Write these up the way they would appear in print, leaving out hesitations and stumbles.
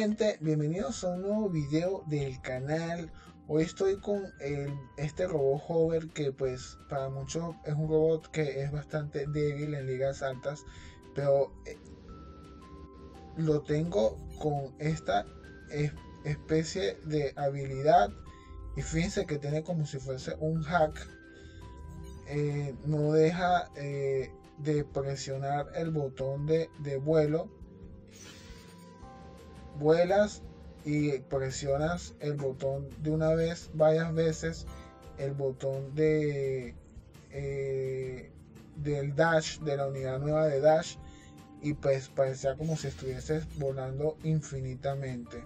gente, bienvenidos a un nuevo video del canal. Hoy estoy con este robot hover que pues para muchos es un robot que es bastante débil en ligas altas, pero lo tengo con esta especie de habilidad y fíjense que tiene como si fuese un hack. No deja de presionar el botón de vuelo. Vuelas y presionas el botón de una vez, varias veces, el botón del dash, de la unidad nueva de dash, y pues parecía como si estuvieses volando infinitamente.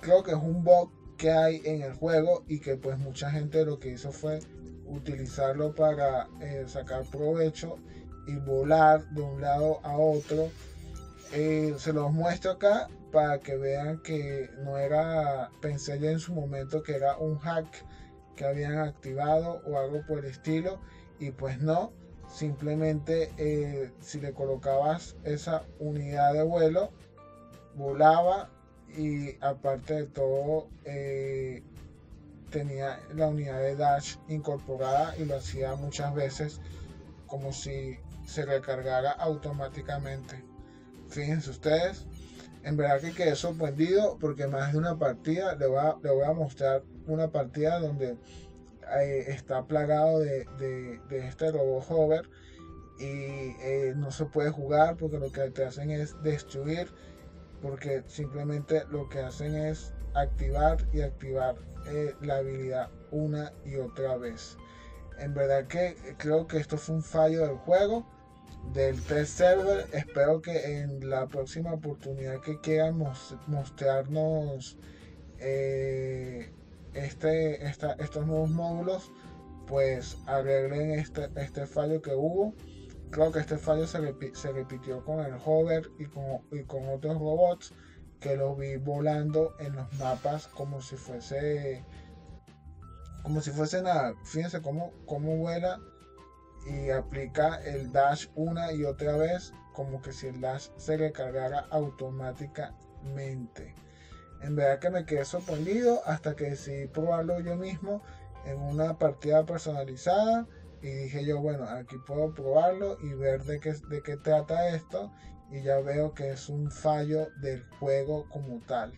Creo que es un bug que hay en el juego y que pues mucha gente lo que hizo fue utilizarlo para sacar provecho y volar de un lado a otro. Se los muestro acá para que vean que no era, pensé yo en su momento que era un hack que habían activado o algo por el estilo, y pues no, simplemente si le colocabas esa unidad de vuelo, volaba, y aparte de todo tenía la unidad de dash incorporada y lo hacía muchas veces como si se recargara automáticamente. Fíjense ustedes, en verdad que quedé sorprendido porque más de una partida, le voy a mostrar una partida donde está plagado de este robot hover y no se puede jugar porque lo que te hacen es destruir, porque simplemente lo que hacen es activar y activar la habilidad una y otra vez. En verdad que creo que esto fue un fallo del juego, del test server. Espero que en la próxima oportunidad que quieran mostrarnos estos nuevos módulos, pues arreglen este fallo que hubo. Creo que este fallo se repitió con el hover y con otros robots que los vi volando en los mapas como si fuese nada. Fíjense cómo vuela y aplica el dash una y otra vez, como que si el dash se recargara automáticamente. En verdad que me quedé sorprendido hasta que decidí probarlo yo mismo en una partida personalizada y dije yo, bueno, aquí puedo probarlo y ver de qué trata esto, y ya veo que es un fallo del juego como tal.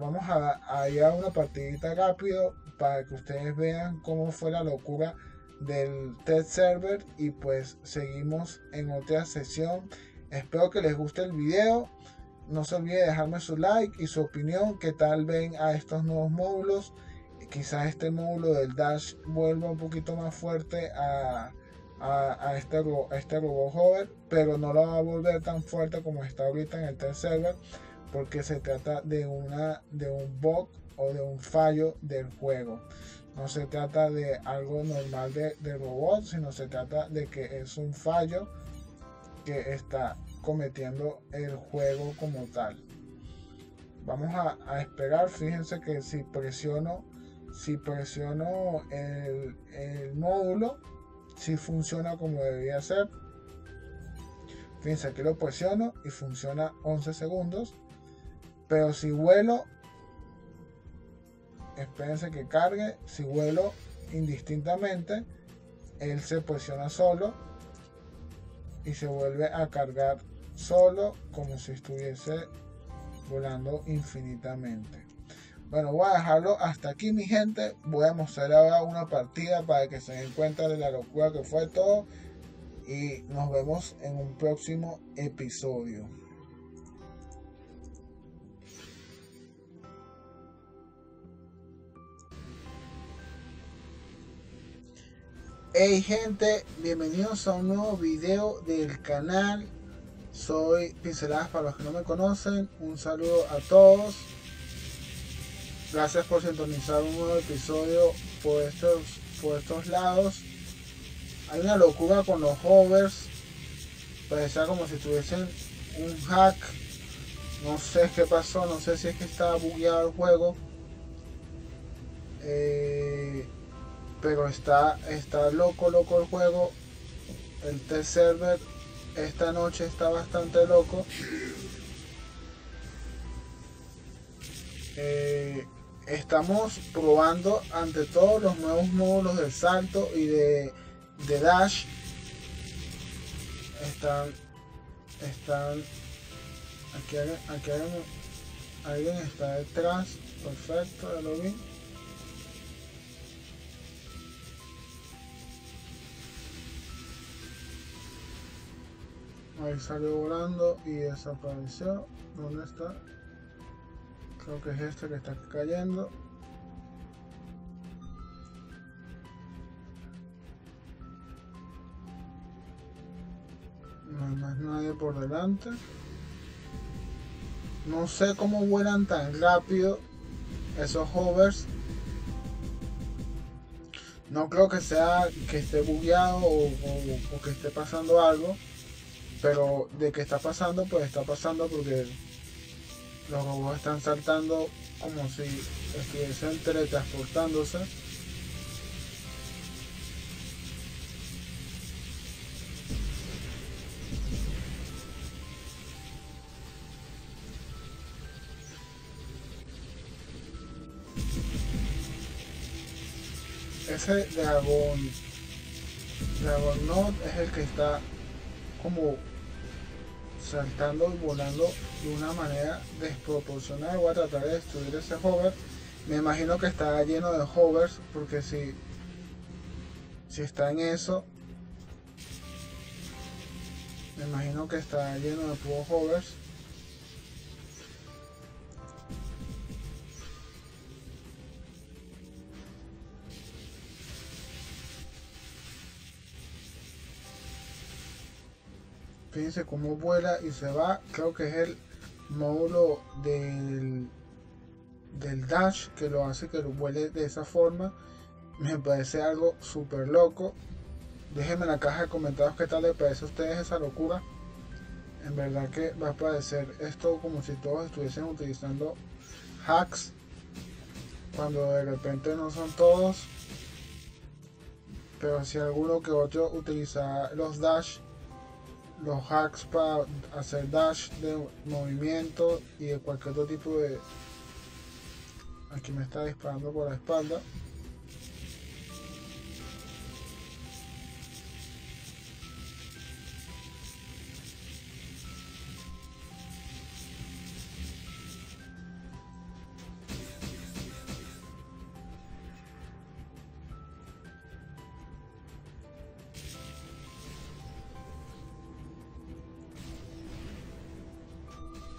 Vamos a ir a una partidita rápido para que ustedes vean cómo fue la locura del test server, y pues seguimos en otra sesión. Espero que les guste el video, no se olvide dejarme su like y su opinión, que tal ven a estos nuevos módulos. Quizás este módulo del dash vuelva un poquito más fuerte a este robot hover, pero no lo va a volver tan fuerte como está ahorita en el test server, porque se trata de un bug o de un fallo del juego. No se trata de algo normal de robots, sino se trata de que es un fallo que está cometiendo el juego como tal. Vamos a esperar. Fíjense que si presiono el módulo, si funciona como debería ser. Fíjense, aquí lo presiono y funciona 11 segundos. Pero si vuelo, espérense que cargue, si vuelo indistintamente, él se presiona solo y se vuelve a cargar solo, como si estuviese volando infinitamente. Bueno, voy a dejarlo hasta aquí, mi gente. Voy a mostrar ahora una partida para que se den cuenta de la locura que fue todo, y nos vemos en un próximo episodio. Hey gente, bienvenidos a un nuevo video del canal. Soy Pinceladas, para los que no me conocen, un saludo a todos. Gracias por sintonizar un nuevo episodio por estos lados. Hay una locura con los hovers, parecía como si tuviesen un hack. No sé qué pasó, no sé si es que estaba bugueado el juego. Pero está loco el juego. El test server esta noche está bastante loco. estamos probando ante todos los nuevos módulos del salto y de dash. Están aquí alguien está detrás. Perfecto, ya lo vi. Ahí salió volando y desapareció. ¿Dónde está? Creo que es este que está cayendo. No hay más nadie por delante. No sé cómo vuelan tan rápido esos hovers. No creo que sea que esté bugueado o que esté pasando algo. Pero de qué está pasando, pues está pasando porque los robots están saltando como si estuviesen teletransportándose. Ese Dragon God es el que está como saltando y volando de una manera desproporcionada. Voy a tratar de destruir ese hover. Me imagino que está lleno de hovers, porque si está en eso, me imagino que está lleno de puros hovers. Fíjense cómo vuela y se va. Creo que es el módulo del dash que lo hace que lo vuele de esa forma. Me parece algo súper loco. Déjenme en la caja de comentarios qué tal les parece a ustedes esa locura. En verdad que va a parecer esto como si todos estuviesen utilizando hacks, cuando de repente no son todos. Pero si alguno que otro utiliza los dash, los hacks para hacer dash de movimiento y de cualquier otro tipo de... Aquí me está disparando por la espalda.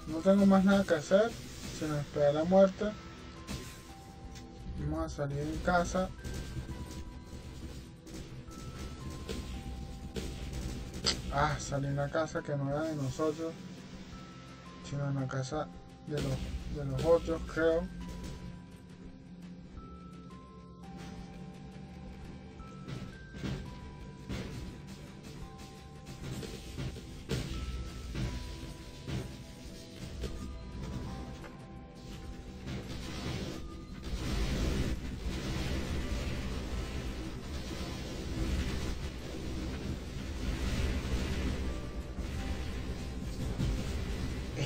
No tengo más nada que hacer, se nos espera la muerte. Vamos a salir de casa. Ah, salí en la casa que no era de nosotros, sino en la casa de los otros, creo.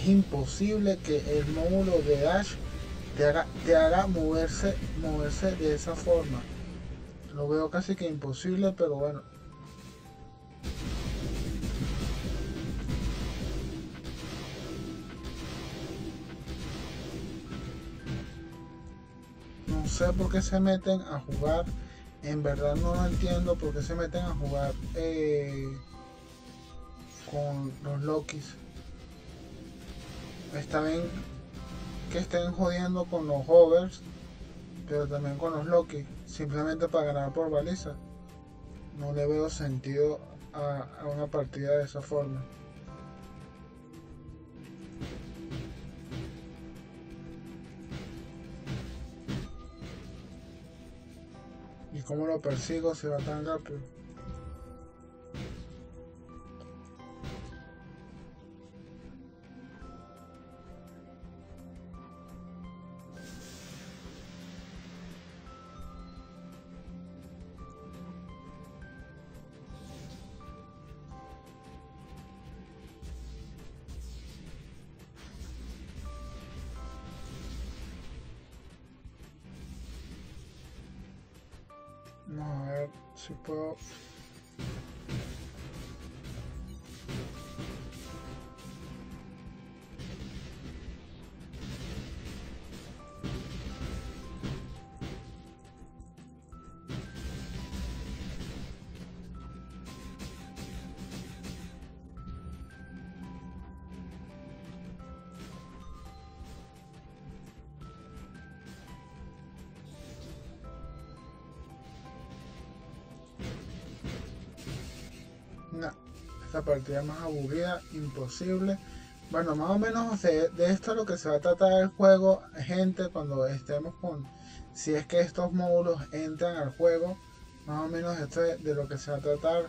Imposible que el módulo de dash te haga moverse de esa forma. Lo veo casi que imposible, pero bueno. No sé por qué se meten a jugar. En verdad no lo entiendo por qué se meten a jugar con los Lokis. Está bien que estén jodiendo con los hovers, pero también con los Loki, simplemente para ganar por baliza. No le veo sentido a una partida de esa forma. ¿Y cómo lo persigo si va tan rápido? Vamos a ver si puedo... No, esta partida más aburrida, imposible. Bueno, más o menos de esto es lo que se va a tratar el juego, gente, cuando estemos con... Si es que estos módulos entran al juego, más o menos esto es de lo que se va a tratar.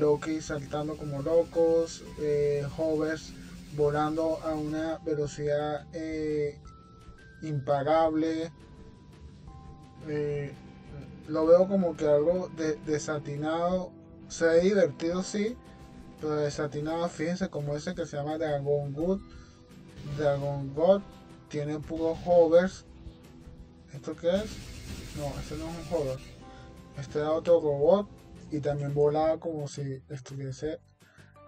Loki saltando como locos, hovers volando a una velocidad impagable. Lo veo como que algo desatinado. Se ve divertido, sí, pero desatinado. Fíjense como ese que se llama Dragon God tiene puros hovers. ¿Esto qué es? No, este no es un hover. Este era otro robot y también volaba como si estuviese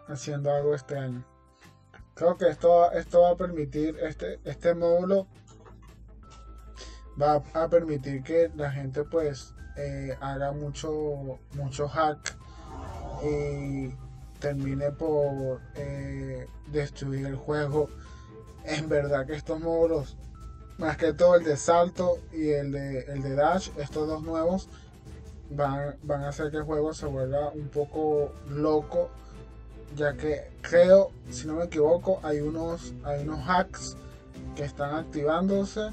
haciendo algo extraño. Creo que esto va a permitir, este módulo va a permitir que la gente pues haga mucho hack y termine por destruir el juego. En verdad que estos módulos, más que todo el de salto y el de dash, estos dos nuevos van a hacer que el juego se vuelva un poco loco, ya que creo, si no me equivoco, hay unos hacks que están activándose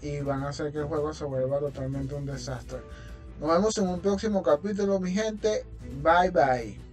y van a hacer que el juego se vuelva totalmente un desastre. Nos vemos en un próximo capítulo, mi gente. Bye bye.